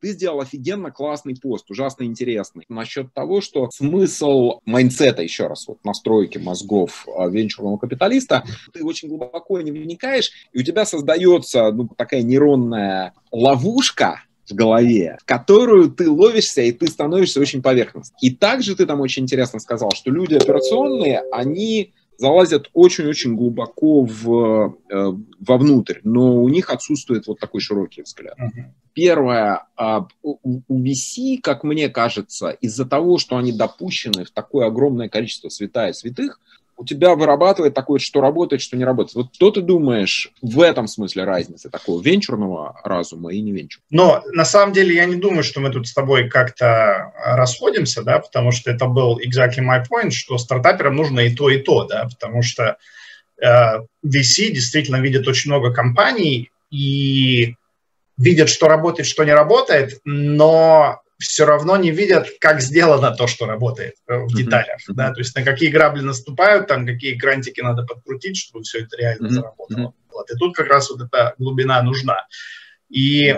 Ты сделал офигенно классный пост, ужасно интересный. Насчет того, что смысл майндсета, еще раз, вот настройки мозгов венчурного капиталиста, ты очень глубоко не вникаешь, и у тебя создается такая нейронная ловушка в голове, в которую ты ловишься, и ты становишься очень поверхностным. И также ты там очень интересно сказал, что люди операционные, они залазят очень-очень глубоко вовнутрь, но у них отсутствует вот такой широкий взгляд. Первое, у VC, как мне кажется, из-за того, что они допущены в такое огромное количество святая святых, у тебя вырабатывает такое, что работает, что не работает. Вот что ты думаешь в этом смысле разницы такого венчурного разума и не венчурного? Но на самом деле я не думаю, что мы тут с тобой как-то расходимся, да, потому что это был exactly my point, что стартаперам нужно и то, да, потому что VC действительно видит очень много компаний и видят, что работает, что не работает, но все равно не видят, как сделано то, что работает в деталях, да, то есть на какие грабли наступают, там какие крантики надо подкрутить, чтобы все это реально заработало. Вот. И тут как раз вот эта глубина нужна. И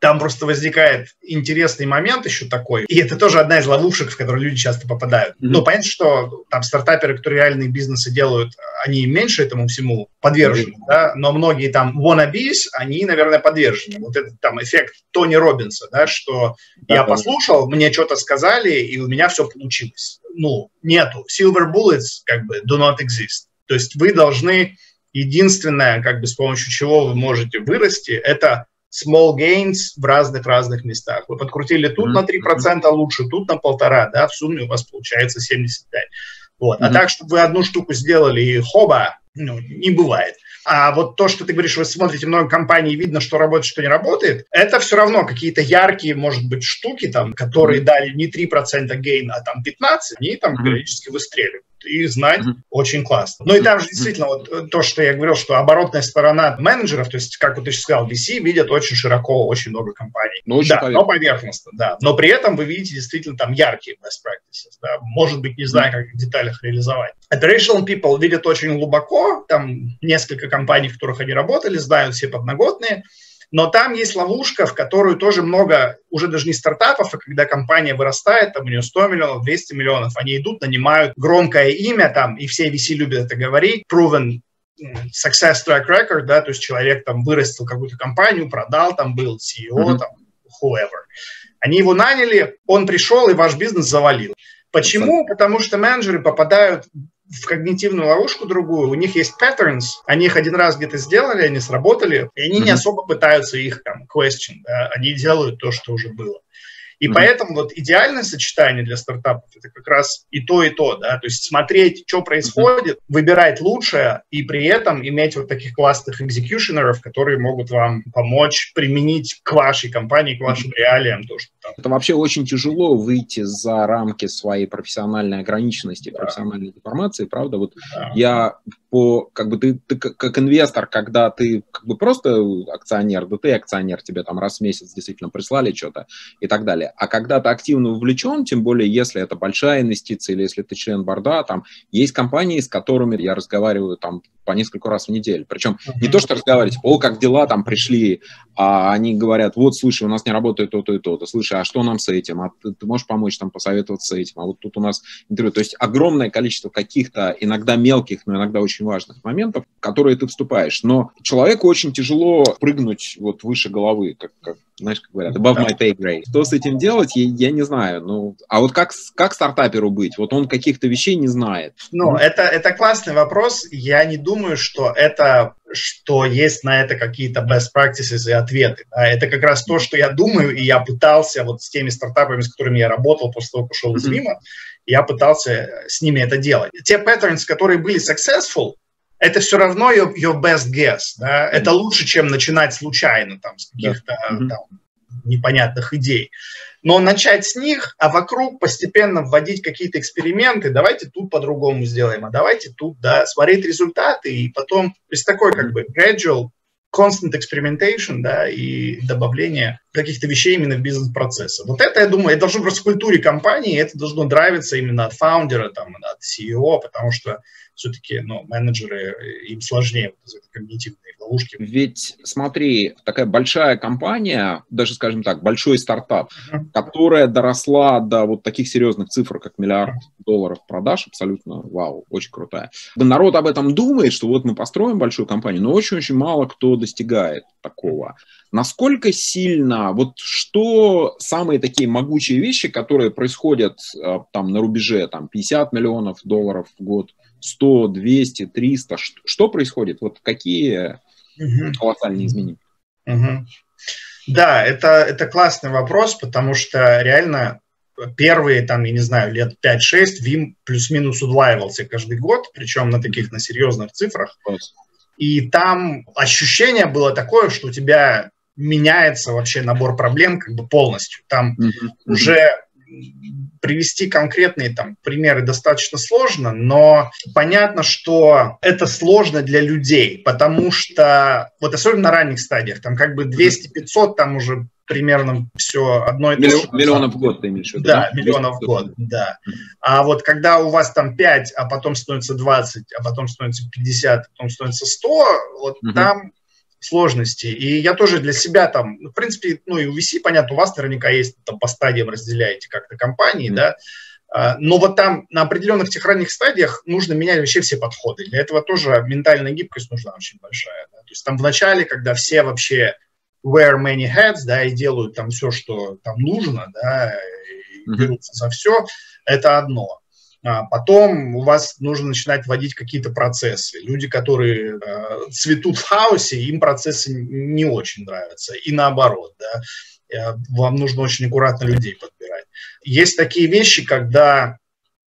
там просто возникает интересный момент еще такой, и это тоже одна из ловушек, в которые люди часто попадают. Ну, понятно, что там стартаперы, которые реальные бизнесы делают, они меньше этому всему подвержены, да, но многие там wannabes, они, наверное, подвержены. Вот этот там эффект Тони Робинса, да, что я послушал, мне что-то сказали, и у меня все получилось. Ну, нету. Silver bullets как бы do not exist. То есть вы должны, единственное, как бы с помощью чего вы можете вырасти, это small gains в разных-разных местах. Вы подкрутили тут на 3% лучше, тут на 1,5%, да, в сумме у вас получается 75%. Вот. А так, чтобы вы одну штуку сделали и хоба, ну, не бывает. А вот то, что ты говоришь, вы смотрите много компаний, видно, что работает, что не работает, это все равно какие-то яркие, может быть, штуки, там, которые дали не 3% гейн, а там 15%, они там периодически выстреливают. И знать очень классно. Ну и там же действительно вот то, что я говорил, что оборотная сторона менеджеров, то есть, как вот ты сейчас сказал, VC видят очень широко, очень много компаний. Ну, да, но поверхностно, да. Но при этом вы видите действительно там яркие best practices, да. Может быть, не знаю, как в деталях реализовать. Operational people видят очень глубоко, там несколько компаний, в которых они работали, знают все подноготные. Но там есть ловушка, в которую тоже много, уже даже не стартапов, а когда компания вырастает, там у нее 100 миллионов, 200 миллионов, они идут, нанимают громкое имя, там, и все VC любят это говорить, proven success track record, да, то есть человек там вырастил какую-то компанию, продал, там был CEO, там, whoever. Они его наняли, он пришел, и ваш бизнес завалил. Почему? Потому что менеджеры попадают в когнитивную ловушку другую, у них есть patterns, они их один раз где-то сделали, они сработали, и они не особо пытаются их там question, да, они делают то, что уже было. И поэтому вот идеальное сочетание для стартапов это как раз и то, да, то есть смотреть, что происходит, выбирать лучшее и при этом иметь вот таких классных экзекьюшенеров, которые могут вам помочь применить к вашей компании, к вашим реалиям то, что там. Это вообще очень тяжело выйти за рамки своей профессиональной ограниченности, профессиональной деформации, правда? Вот я по, как бы ты как инвестор, когда ты как бы просто акционер, да ты акционер, тебе там раз в месяц действительно прислали что-то и так далее. А когда ты активно вовлечен, тем более, если это большая инвестиция или если ты член борда, там есть компании, с которыми я разговариваю там по несколько раз в неделю. Причем не то, что разговаривать, о, как дела там пришли, а они говорят, вот, слушай, у нас не работает то-то и то-то, слушай, а что нам с этим, а ты можешь помочь там посоветоваться с этим, а вот тут у нас интервью. То есть огромное количество каких-то иногда мелких, но иногда очень важных моментов, в которые ты вступаешь. Но человеку очень тяжело прыгнуть вот выше головы, как знаешь, как говорят, above my pay grade. Что с этим делать, я не знаю. Ну, а вот как стартаперу быть? Вот он каких-то вещей не знает. Ну, это классный вопрос. Я не думаю, что это, что есть на это какие-то best practices и ответы. А это как раз то, что я думаю, и я пытался вот с теми стартапами, с которыми я работал после того, как ушел из Veeam, я пытался с ними это делать. Те patterns, которые были successful, это все равно your best guess. Да? Это лучше, чем начинать случайно там, с каких-то непонятных идей. Но начать с них, а вокруг постепенно вводить какие-то эксперименты. Давайте тут по-другому сделаем, а давайте тут, да, смотреть результаты. И потом, то есть такой как бы gradual, constant experimentation, да, и добавление каких-то вещей именно в бизнес-процессе. Вот это, я думаю, это должно быть в культуре компании, это должно нравиться именно от фаундера, там, от CEO, потому что все-таки менеджеры, им сложнее вот эти когнитивные ловушки. Ведь, смотри, такая большая компания, даже, скажем так, большой стартап, которая доросла до вот таких серьезных цифр, как $1 миллиард продаж, абсолютно вау, очень крутая. Да, народ об этом думает, что вот мы построим большую компанию, но очень-очень мало кто достигает такого. Насколько сильно, вот что самые такие могучие вещи, которые происходят там на рубеже там, $50 миллионов в год, 100, 200, 300, что происходит, вот какие колоссальные изменения? Да, это классный вопрос, потому что реально первые, там, я не знаю, лет 5-6 Veeam плюс-минус удваивался каждый год, причем на таких, на серьезных цифрах. И там ощущение было такое, что у тебя меняется вообще набор проблем как бы полностью. Там уже привести конкретные там примеры достаточно сложно, но понятно, что это сложно для людей, потому что, вот особенно на ранних стадиях, там как бы 200-500, там уже примерно все одно и то же. Миллионов в год ты имеешь в виду? Да, миллионов в год, да. А вот когда у вас там 5, а потом становится 20, а потом становится 50, а потом становится 100, вот там сложности. И я тоже для себя там, в принципе, ну и у VC, понятно, у вас наверняка есть, там по стадиям разделяете как-то компании, да, но вот там на определенных тех ранних стадиях нужно менять вообще все подходы. Для этого тоже ментальная гибкость нужна очень большая. Да? То есть там в начале, когда все вообще wear many hats, да, и делают там все, что там нужно, да, и берутся за все, это одно. Потом у вас нужно начинать вводить какие-то процессы. Люди, которые цветут в хаосе, им процессы не очень нравятся. И наоборот, да, вам нужно очень аккуратно людей подбирать. Есть такие вещи, когда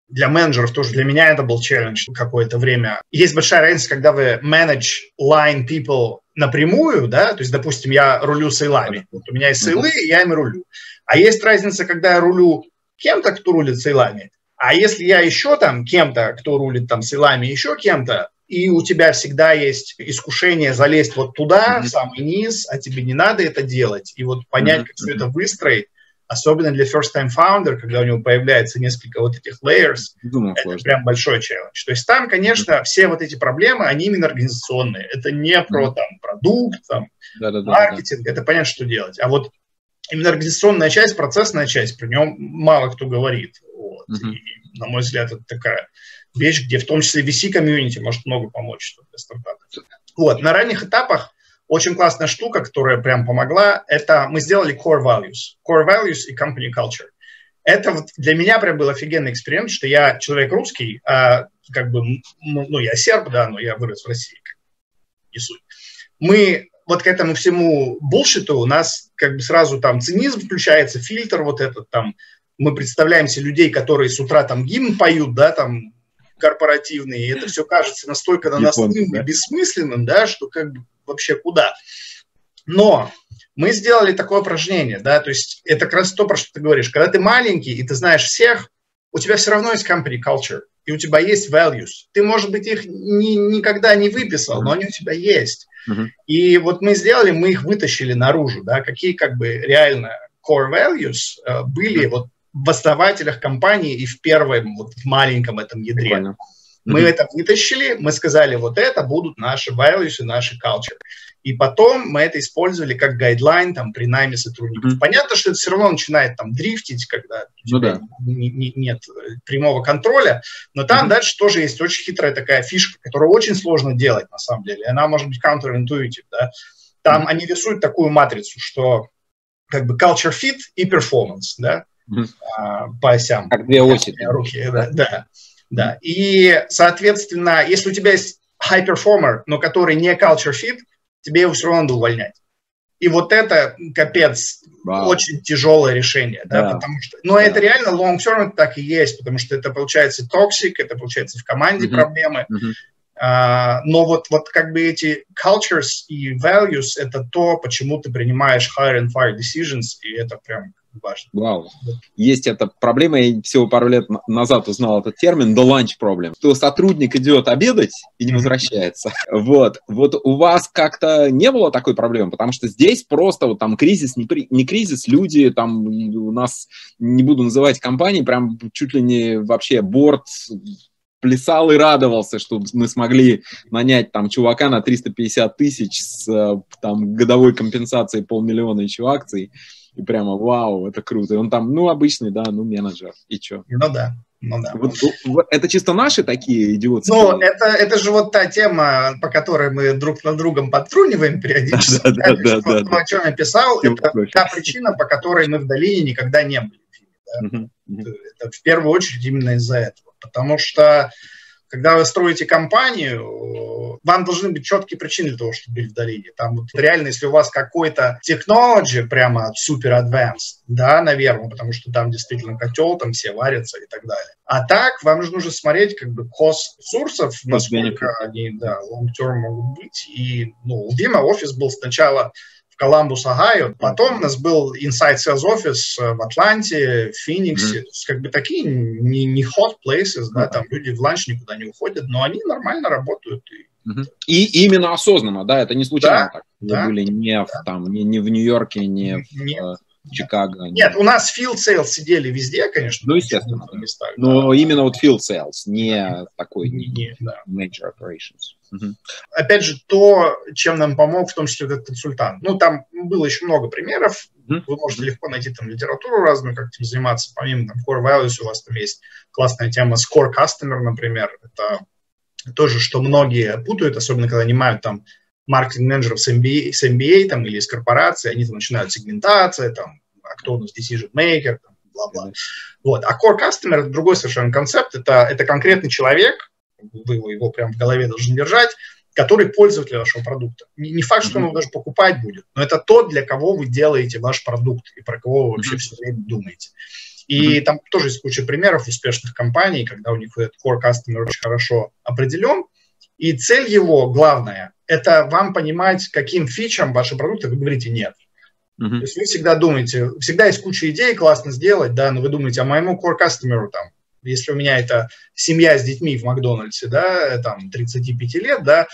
для менеджеров, тоже для меня это был челлендж какое-то время. Есть большая разница, когда вы manage line people напрямую, да, то есть, допустим, я рулю сейлами. Вот у меня есть сейлы, и я ими рулю. А есть разница, когда я рулю кем-то, кто рулит сейлами. А если я еще там кем-то, кто рулит там сейлами, еще кем-то, и у тебя всегда есть искушение залезть вот туда, в самый низ, а тебе не надо это делать, и вот понять, как все это выстроить, особенно для first-time founder, когда у него появляется несколько вот этих layers, это прям большой челлендж. То есть там, конечно, все вот эти проблемы, они именно организационные. Это не про там продукт, там, маркетинг, это понятно, что делать. А вот именно организационная часть, процессная часть, про нем мало кто говорит. Вот. И, на мой взгляд, это такая вещь, где в том числе VC-комьюнити может много помочь для стартапов. Вот. На ранних этапах очень классная штука, которая прям помогла, это мы сделали core values. Core values и company culture. Это вот для меня прям был офигенный эксперимент, что я человек русский, а как бы, ну, я серб, да, но я вырос в России. Не суть. Мы вот к этому всему булшиту у нас как бы сразу там цинизм включается, фильтр вот этот там. Мы представляем себе людей, которые с утра там гимн поют, да, там корпоративные, и это все кажется настолько на нас бессмысленным, да, что как бы вообще куда. Но мы сделали такое упражнение, да, то есть это как раз то, про что ты говоришь. Когда ты маленький, и ты знаешь всех, у тебя все равно есть company culture, и у тебя есть values. Ты, может быть, их никогда не выписал, но они у тебя есть. И вот мы сделали, мы их вытащили наружу, да, какие как бы реально core values были вот в основателях компании и в первом вот в маленьком этом ядре. Прикольно. Мы это вытащили, мы сказали, вот это будут наши values и наши culture. И потом мы это использовали как гайдлайн там, при найме сотрудников. Понятно, что это все равно начинает там дрифтить, когда нет прямого контроля, но там дальше тоже есть очень хитрая такая фишка, которую очень сложно делать на самом деле. Она может быть counterintuitive. Да? Там они рисуют такую матрицу, что как бы culture fit и performance, да, по осям. Как две оси. Руки, да. И, соответственно, если у тебя есть high performer, но который не culture fit, тебе его все равно надо увольнять. И вот это, капец, очень тяжелое решение, да, потому что... Но это реально long-term так и есть, потому что это получается токсик, это получается в команде проблемы. Но вот как бы эти cultures и values – это то, почему ты принимаешь hire and fire decisions, и это прям важно. Вау. Есть эта проблема, я всего пару лет назад узнал этот термин, the lunch problem. Что сотрудник идет обедать и не возвращается. Вот. Вот у вас как-то не было такой проблемы, потому что здесь просто вот там кризис, не кризис, люди там у нас, не буду называть компании, прям чуть ли не вообще борт плясал и радовался, что мы смогли нанять там чувака на 350 тысяч с там годовой компенсацией $500 000 еще акций. И прямо вау, это круто. И он там, ну, обычный, да, ну, менеджер. И чё? Ну да. Ну, да. Вот, это чисто наши такие идиоты? Ну, это же вот та тема, по которой мы друг над другом подтруниваем периодически. О чем я писал, это та причина, по которой мы в долине никогда не были. Это в первую очередь именно из-за этого. Потому что, когда вы строите компанию, вам должны быть четкие причины для того, чтобы быть в долине. Там вот реально, если у вас какой-то технология прямо супер advanced, да, наверное, потому что там действительно котел, там все варятся и так далее. А так вам же нужно смотреть как бы cost ресурсов, насколько они, да, long-term могут быть. И, ну, у Veeam офис был сначала в Коламбус, Огайо, потом у нас был Inside Sales офис в Атланте, в Фениксе, то есть как бы такие не hot places, да, там люди в ланч никуда не уходят, но они нормально работают. И именно осознанно, да, это не случайно, да, так. Да, мы были не, да, в, там, не в Нью-Йорке, не в Чикаго. Нет, у нас field sales сидели везде, конечно. Ну, естественно. Да. Местах, но да, именно вот field sales, не, да, такой, не да, major operations. Угу. Опять же, то, чем нам помог, в том числе, этот консультант. Ну, там было еще много примеров. Угу. Вы можете легко найти там литературу разную, как этим заниматься. Помимо там Core Values у вас там есть классная тема Score Customer, например. Это тоже, что многие путают, особенно когда нанимают там маркетинг-менеджеров с MBA там, или из корпорации, они там начинают сегментация, там, кто у нас decision maker, бла-бла. Вот. А core customer – это другой совершенно концепт, это конкретный человек, вы его прям в голове должны держать, который пользователь вашего продукта. Не факт, что он его даже покупать будет, но это тот, для кого вы делаете ваш продукт и про кого вы вообще все время думаете. И там тоже есть куча примеров успешных компаний, когда у них этот core customer очень хорошо определен, и цель его главная – это вам понимать, каким фичам ваши продукты вы говорите «нет». То есть вы всегда думаете, всегда есть куча идей, классно сделать, да, но вы думаете, а моему core customer, там, если у меня это семья с детьми в Макдональдсе, да, там, 35 лет, да,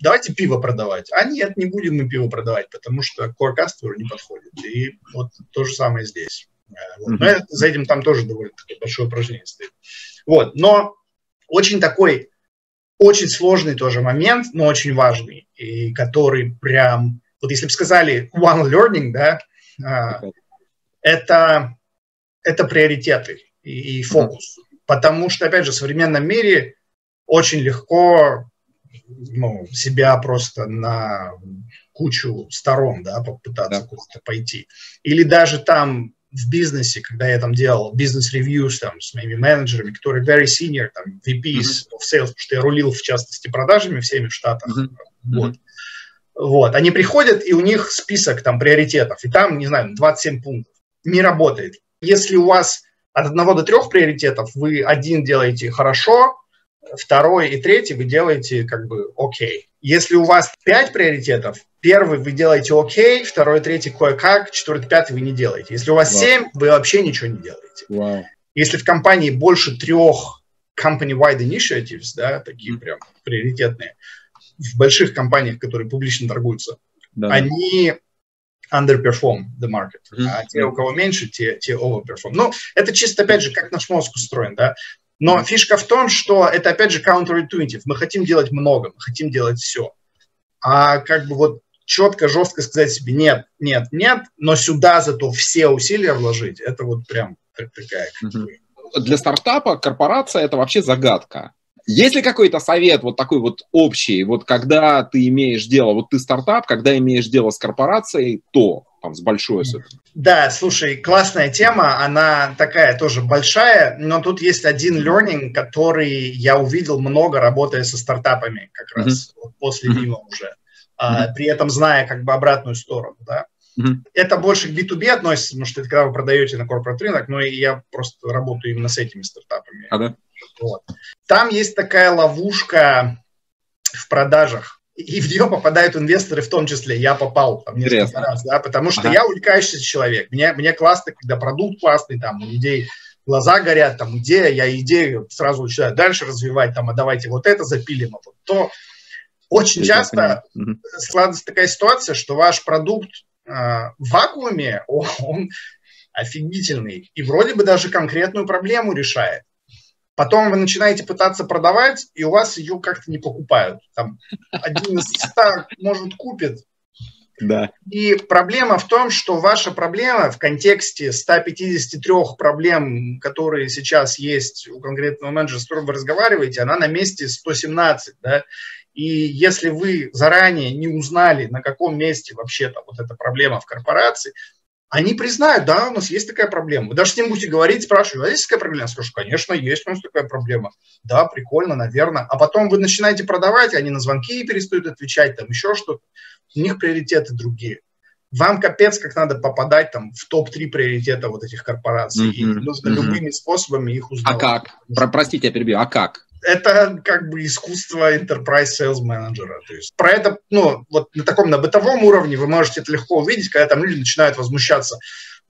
давайте пиво продавать. А нет, не будем мы пиво продавать, потому что core customer не подходит. И вот то же самое здесь. Вот. Но за этим там тоже довольно большое упражнение стоит. Вот, но очень такой... Очень сложный тоже момент, но очень важный, и который прям, вот если бы сказали one learning, да, это приоритеты и фокус. Потому что, опять же, в современном мире очень легко, ну, себя просто на кучу сторон, да, попытаться куда-то пойти. Или даже там в бизнесе, когда я там делал бизнес-ревьюс там с моими менеджерами, которые very senior, там, VPs of sales, потому что я рулил, в частности, продажами всеми в Штатах. Вот. Вот. Они приходят, и у них список там приоритетов, и там, не знаю, 27 пунктов. Не работает. Если у вас от 1 до 3 приоритетов, вы один делаете хорошо, второй и третий вы делаете как бы окей. Если у вас 5 приоритетов, первый вы делаете окей, второй, третий кое-как, четвертый, пятый вы не делаете. Если у вас 7, вы вообще ничего не делаете. Если в компании больше 3 company-wide initiatives, да, такие прям приоритетные, в больших компаниях, которые публично торгуются, они underperform the market. А те, у кого меньше, те overperform. Ну, это чисто, опять же, как наш мозг устроен, да. Но фишка в том, что это, опять же, counterintuitive. Мы хотим делать много, мы хотим делать все. А как бы вот четко, жестко сказать себе «нет, нет, нет», но сюда зато все усилия вложить, это вот прям такая... Для стартапа корпорация – это вообще загадка. Есть ли какой-то совет вот такой вот общий, вот когда ты имеешь дело, вот ты стартап, когда имеешь дело с корпорацией, то... Там, с большой особенно. Да, слушай, классная тема, она такая тоже большая, но тут есть один learning, который я увидел много, работая со стартапами как раз вот после Veeam уже, при этом зная как бы обратную сторону, да. Это больше к B2B относится, потому что это когда вы продаете на corporate рынок, но я просто работаю именно с этими стартапами. Вот. Там есть такая ловушка в продажах, И в нее попадают инвесторы, в том числе я попал там несколько раз, да, потому что я увлекающийся человек. Мне классно, когда продукт классный, там, у людей глаза горят, там, идея, я идею сразу начинаю дальше развивать, там, а давайте вот это запилим, а вот то. Очень часто складывается такая ситуация, что ваш продукт в вакууме, он офигительный, и вроде бы даже конкретную проблему решает. Потом вы начинаете пытаться продавать, и у вас ее как-то не покупают. Там один из 100, может, купит. Да. И проблема в том, что ваша проблема в контексте 153 проблем, которые сейчас есть у конкретного менеджера, с которым вы разговариваете, она на месте 117. Да? И если вы заранее не узнали, на каком месте вообще-то вот эта проблема в корпорации, они признают, да, у нас есть такая проблема. Вы даже с ним будете говорить, спрашивать, а есть такая проблема? Я скажу, конечно, есть у нас такая проблема. Да, прикольно, наверное. А потом вы начинаете продавать, они на звонки перестают отвечать, там еще что-то. У них приоритеты другие. Вам капец как надо попадать там в топ-3 приоритета вот этих корпораций. И нужно любыми способами их узнавать. А как? Простите, я перебью. А как? Это как бы искусство Enterprise Sales Manager. То есть про это, ну, вот на таком, на бытовом уровне вы можете это легко увидеть, когда там люди начинают возмущаться.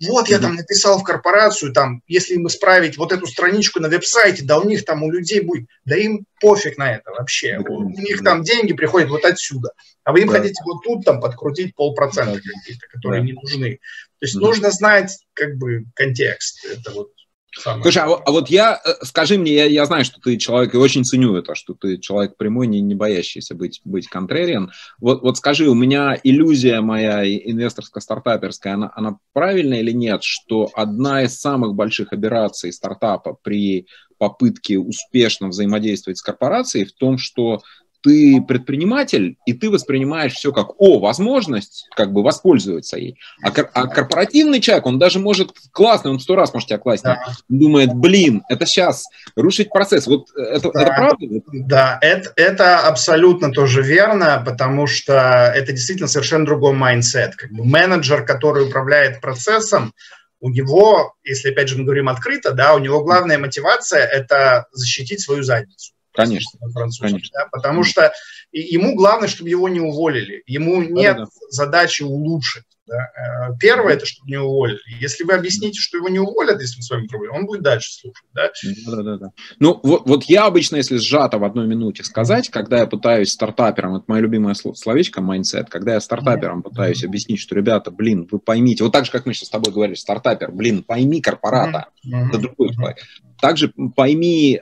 Вот я там написал в корпорацию, там, если им исправить вот эту страничку на веб-сайте, да у них там у людей будет, да им пофиг на это вообще. У них там деньги приходят вот отсюда. А вы им хотите вот тут там подкрутить 0,5% какие-то, которые не нужны. То есть нужно знать как бы контекст. Это вот. Слушай, а вот я, скажи мне, я знаю, что ты человек, и очень ценю это, что ты человек прямой, не боящийся быть контрариан. Вот скажи, у меня иллюзия моя инвесторско-стартаперская, она правильная или нет, что одна из самых больших операций стартапа при попытке успешно взаимодействовать с корпорацией в том, что ты предприниматель, и ты воспринимаешь все как возможность, как бы воспользоваться ей. А корпоративный человек, он даже может классный, он 100 раз может тебя класснее. Да. Думает, блин, это сейчас рушить процесс. Вот это правда? Да, это абсолютно тоже верно, потому что это действительно совершенно другой майндсет. Как бы менеджер, который управляет процессом, у него, если опять же мы говорим открыто, да, у него главная мотивация – это защитить свою задницу. Конечно, конечно. Да, потому что ему главное, чтобы его не уволили. Ему нет задачи улучшить. Да. Первое – это чтобы не уволили. Если вы объясните, что его не уволят, если мы с вами говорим, он будет дальше слушать. Да? Да. Ну, вот я обычно, если сжато в одной минуте сказать, когда я пытаюсь стартаперам, это мое любимое словечко mindset, когда я стартаперам пытаюсь объяснить, что, ребята, блин, вы поймите, вот так же, как мы сейчас с тобой говорили, стартапер, блин, пойми корпората, это другой человек. Также пойми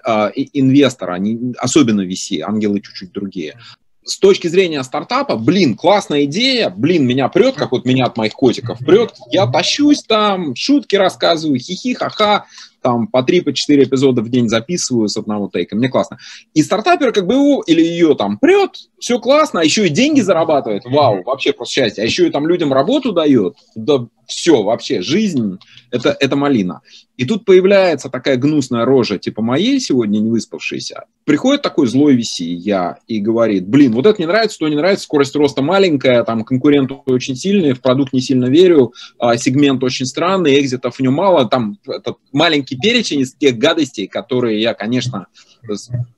инвестора, особенно VC, ангелы чуть-чуть другие. С точки зрения стартапа, блин, классная идея, блин, меня прет, как вот меня от моих котиков прет, я тащусь там, шутки рассказываю, хихи, ха-ха, там по 3-4 эпизода в день записываю с одного тейка, мне классно. И стартапер как бы его или ее там прет, все классно, а еще и деньги зарабатывает, вау, вообще просто счастье, а еще и там людям работу дает, да все, вообще, жизнь, это малина. И тут появляется такая гнусная рожа, типа моей сегодня не выспавшейся. Приходит такой злой VC, я, и говорит, блин, вот это не нравится, то не нравится, скорость роста маленькая, там конкуренты очень сильные, в продукт не сильно верю, сегмент очень странный, экзитов в нем мало, там этот маленький перечень из тех гадостей, которые я, конечно,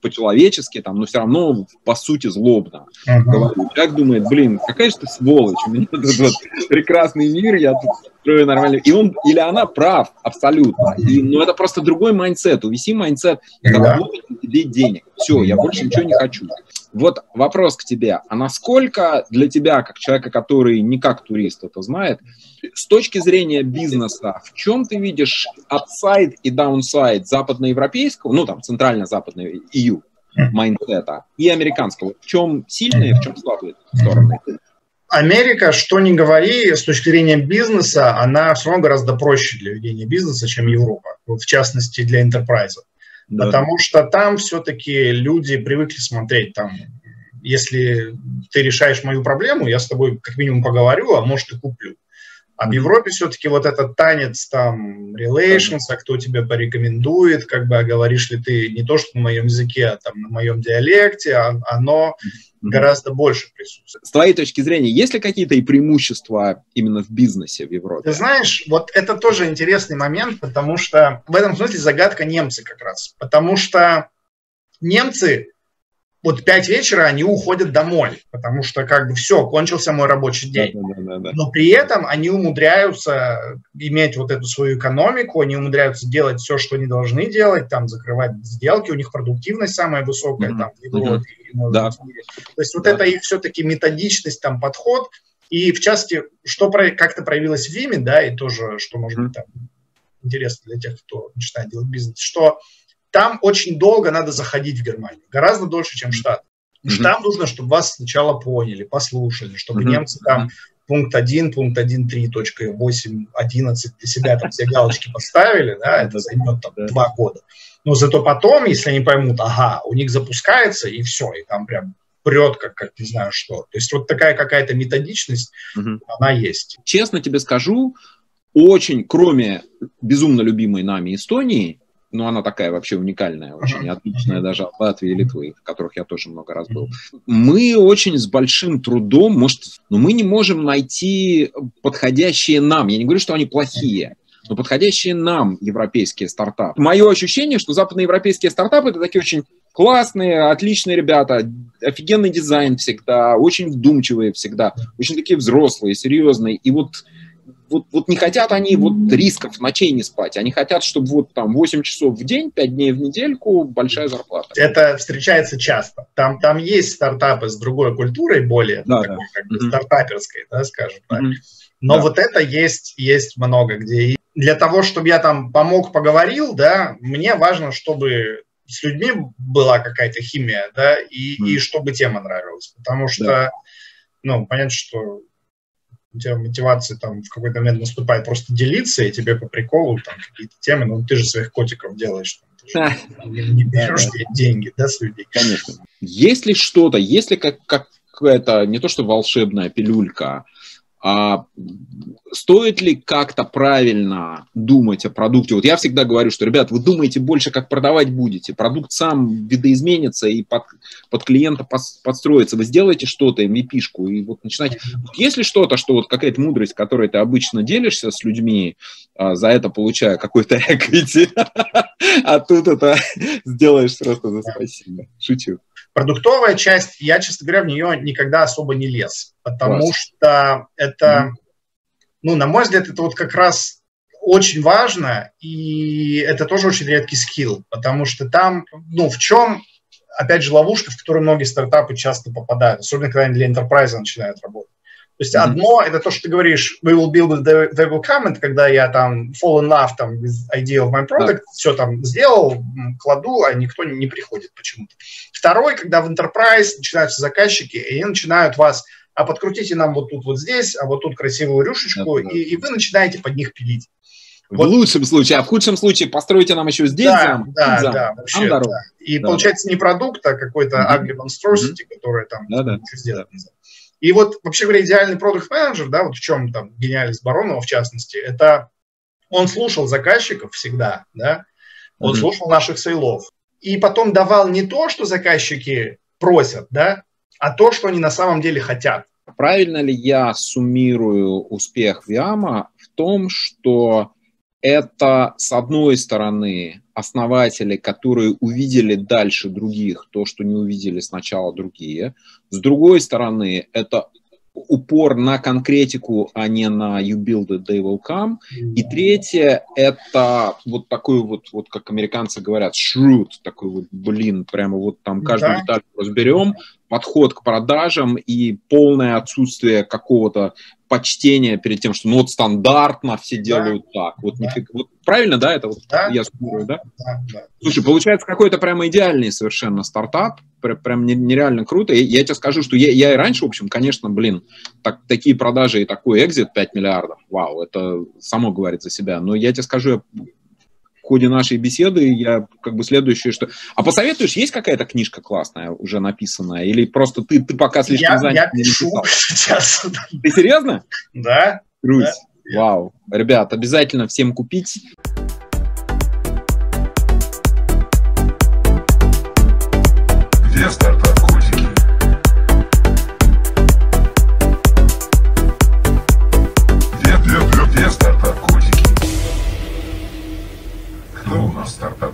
по-человечески, там, но все равно по сути злобно говорю. Человек думает, блин, какая же ты сволочь, у меня тут вот прекрасный мир, я тут строю нормально. И он или она прав абсолютно. Но это просто другой майндсет. У VC майндсет заработать тебе денег. Все, я больше ничего не хочу. Вот вопрос к тебе. А насколько для тебя, как человека, который не как турист это знает, с точки зрения бизнеса, в чем ты видишь upside и downside западноевропейского, ну там центрально-западного EU майндсета и американского? В чем сильные, в чем слабые стороны? Америка, что ни говори, с точки зрения бизнеса, она все равно гораздо проще для ведения бизнеса, чем Европа, в частности для энтерпрайза. Да. Потому что там все-таки люди привыкли смотреть, там, если ты решаешь мою проблему, я с тобой как минимум поговорю, а может и куплю. А в Европе все-таки вот этот танец там relations, а кто тебя порекомендует, как бы говоришь ли ты не то, что на моем языке, а там на моем диалекте, оно гораздо больше присутствует. С твоей точки зрения, есть ли какие-то и преимущества именно в бизнесе в Европе? Ты знаешь, вот это тоже интересный момент, потому что в этом смысле загадка немцы как раз, потому что немцы вот в 5 вечера они уходят домой, потому что как бы все, кончился мой рабочий день. Да. Но при этом они умудряются иметь вот эту свою экономику, они умудряются делать все, что они должны делать, там закрывать сделки, у них продуктивность самая высокая. Там, То есть вот это их все-таки методичность, там подход. И в части, что как-то проявилось в Veeam, да, и тоже, что может быть там интересно для тех, кто начинает делать бизнес, что там очень долго надо заходить в Германию, гораздо дольше, чем в Штатах. Там нужно, чтобы вас сначала поняли, послушали, чтобы немцы там пункт 1, пункт 1.3, точка 8, 11 для себя там все галочки поставили, да, это займет там 2 года. Но зато потом, если они поймут, ага, у них запускается, и все, и там прям прет, как не знаю что. То есть вот такая какая-то методичность, она есть. Честно тебе скажу, очень, кроме безумно любимой нами Эстонии, но она такая вообще уникальная, очень отличная даже от Латвии и Литвы, в которых я тоже много раз был. Мы очень с большим трудом, может, но мы не можем найти подходящие нам, я не говорю, что они плохие, но подходящие нам европейские стартапы. Мое ощущение, что западноевропейские стартапы – это такие очень классные, отличные ребята, офигенный дизайн всегда, очень вдумчивые всегда, очень такие взрослые, серьезные, и вот не хотят они вот рисков ночей не спать, они хотят, чтобы вот там 8 часов в день, 5 дней в недельку, большая зарплата. Это встречается часто. Там есть стартапы с другой культурой, более такой, как бы стартаперской, да, скажем так. Но вот это есть много где. И для того, чтобы я там помог, поговорил, да, мне важно, чтобы с людьми была какая-то химия, да, и чтобы тема нравилась. Потому что, ну, понятно, что у тебя мотивация там в какой-то момент наступает просто делиться, и тебе по приколу там какие-то темы, ну, ты же своих котиков делаешь, там, ты же не берешь деньги, да, с людей. Конечно. Есть ли что-то, есть ли какая-то, не то что волшебная пилюлька, а стоит ли как-то правильно думать о продукте? Вот я всегда говорю, что, ребят, вы думаете больше, как продавать будете. Продукт сам видоизменится и под клиента подстроится. Вы сделаете что-то, MVP-шку, и вот начинаете. Есть ли что-то, что вот какая-то мудрость, которой ты обычно делишься с людьми, за это получая какой-то эквити, а тут это сделаешь просто за спасибо. Шучу. Продуктовая часть, я, честно говоря, в нее никогда особо не лез, потому что это, ну, на мой взгляд, это вот как раз очень важно, и это тоже очень редкий скилл, потому что там, ну, в чем, опять же, ловушка, в которую многие стартапы часто попадают, особенно когда они для энтерпрайза начинают работать. То есть одно, это то, что ты говоришь, we will build it, they will come, это когда я там fall in love там, with idea of my product, все там сделал, кладу, а никто не приходит почему-то. Второе, когда в enterprise начинаются заказчики, и они начинают вас, а подкрутите нам вот тут вот здесь, а вот тут красивую рюшечку, и вы начинаете под них пилить. Вот. В лучшем случае, а в худшем случае постройте нам еще здесь зам, вообще, и получается не продукт, а какой-то ugly monstrosity, который там ничего сделать нельзя. И вот, вообще говоря, идеальный продукт-менеджер, да, вот в чем там гениальность Баронова, в частности, это он слушал заказчиков всегда, да, он слушал наших сейлов, и потом давал не то, что заказчики просят, да, а то, что они на самом деле хотят. Правильно ли я суммирую успех Veeam в том, что это, с одной стороны, основатели, которые увидели дальше других то, что не увидели сначала другие. С другой стороны, это упор на конкретику, а не на you build it, they will come. И третье, это вот такой вот как американцы говорят, shrewd, такой вот, блин, прямо вот там каждую деталь разберем, подход к продажам и полное отсутствие какого-то почтение перед тем, что ну вот стандартно все делают так. Вот, нифига, вот правильно, да, это вот я скажу, да? Слушай, получается какой-то прямо идеальный совершенно стартап, прям нереально круто. И я тебе скажу, что я и раньше, в общем, конечно, блин, такие продажи и такой экзит 5 миллиардов, вау, это само говорит за себя. Но я тебе скажу, в ходе нашей беседы я как бы следующее, что... А посоветуешь, есть какая-то книжка классная уже написанная? Или просто ты пока слишком занят? Я пишу сейчас. Ты серьезно? Да. Русь, вау. Ребят, обязательно всем купить. Где Startup Kotiki? Где Startup Kotiki? Кто у нас стартап?